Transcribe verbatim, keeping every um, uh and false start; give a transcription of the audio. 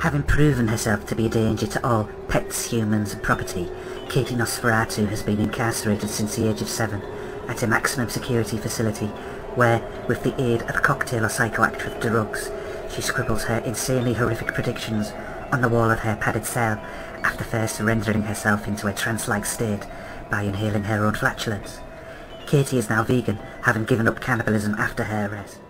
Having proven herself to be a danger to all pets, humans and property, Katie Nosferatu has been incarcerated since the age of seven at a maximum security facility where, with the aid of a cocktail of psychoactive drugs, she scribbles her insanely horrific predictions on the wall of her padded cell after first rendering herself into a trance-like state by inhaling her own flatulence. Katie is now vegan, having given up cannibalism after her arrest.